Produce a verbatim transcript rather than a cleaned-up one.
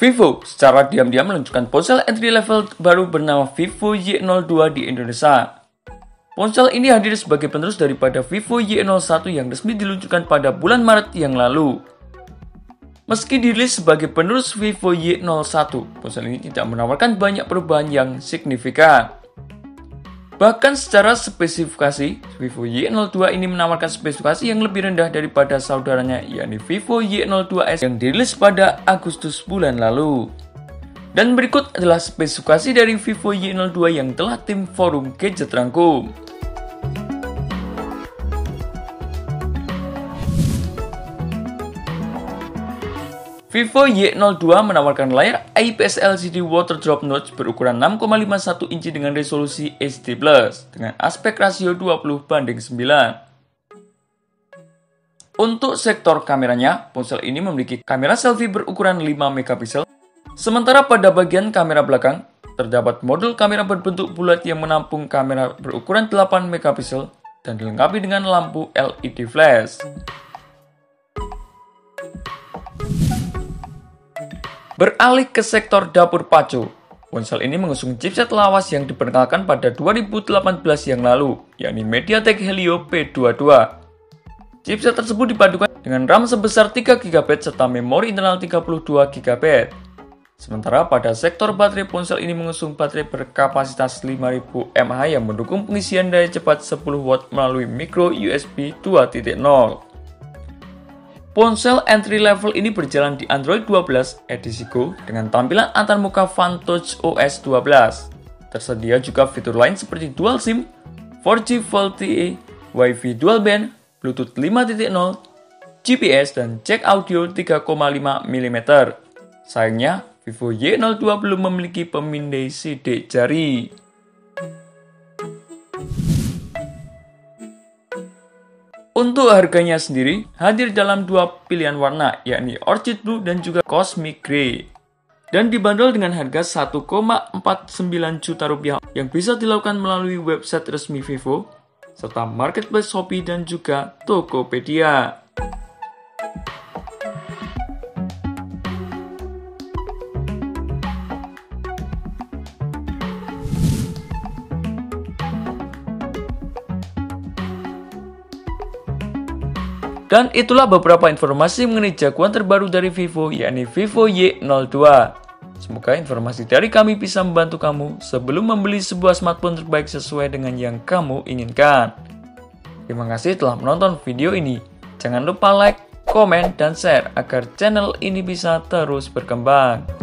Vivo secara diam-diam meluncurkan ponsel entry level baru bernama Vivo Y nol dua di Indonesia. Ponsel ini hadir sebagai penerus daripada Vivo Y nol satu yang resmi diluncurkan pada bulan Maret yang lalu. Meski dirilis sebagai penerus Vivo Y nol satu, ponsel ini tidak menawarkan banyak perubahan yang signifikan. Bahkan secara spesifikasi, Vivo Y nol dua ini menawarkan spesifikasi yang lebih rendah daripada saudaranya, yakni Vivo Y nol dua S yang dirilis pada Agustus bulan lalu. Dan berikut adalah spesifikasi dari Vivo Y nol dua yang telah tim Forum Gadget rangkum. Vivo Y nol dua menawarkan layar I P S L C D Water Drop Notch berukuran enam koma lima satu inci dengan resolusi H D plus, dengan aspek rasio dua puluh banding sembilan. Untuk sektor kameranya, ponsel ini memiliki kamera selfie berukuran lima megapiksel, sementara pada bagian kamera belakang, terdapat modul kamera berbentuk bulat yang menampung kamera berukuran delapan megapiksel dan dilengkapi dengan lampu L E D flash. Beralih ke sektor dapur pacu, ponsel ini mengusung chipset lawas yang diperkenalkan pada dua ribu delapan belas yang lalu, yakni MediaTek Helio P dua puluh dua. Chipset tersebut dipadukan dengan RAM sebesar tiga giga byte serta memori internal tiga puluh dua giga byte. Sementara pada sektor baterai, ponsel ini mengusung baterai berkapasitas lima ribu mAh yang mendukung pengisian daya cepat sepuluh watt melalui micro U S B dua titik nol. Ponsel entry level ini berjalan di Android dua belas edisi Go dengan tampilan antarmuka FunTouch O S dua belas. Tersedia juga fitur lain seperti dual SIM, empat G Full T E, Wi-Fi dual band, Bluetooth lima titik nol, G P S, dan jack audio tiga koma lima milimeter. Sayangnya, Vivo Y nol dua belum memiliki pemindai sidik jari. Untuk harganya sendiri, hadir dalam dua pilihan warna, yakni Orchid Blue dan juga Cosmic Grey. Dan dibanderol dengan harga satu koma empat sembilan juta rupiah yang bisa dilakukan melalui website resmi Vivo, serta marketplace Shopee dan juga Tokopedia. Dan itulah beberapa informasi mengenai jagoan terbaru dari Vivo, yakni Vivo Y nol dua. Semoga informasi dari kami bisa membantu kamu sebelum membeli sebuah smartphone terbaik sesuai dengan yang kamu inginkan. Terima kasih telah menonton video ini. Jangan lupa like, komen, dan share agar channel ini bisa terus berkembang.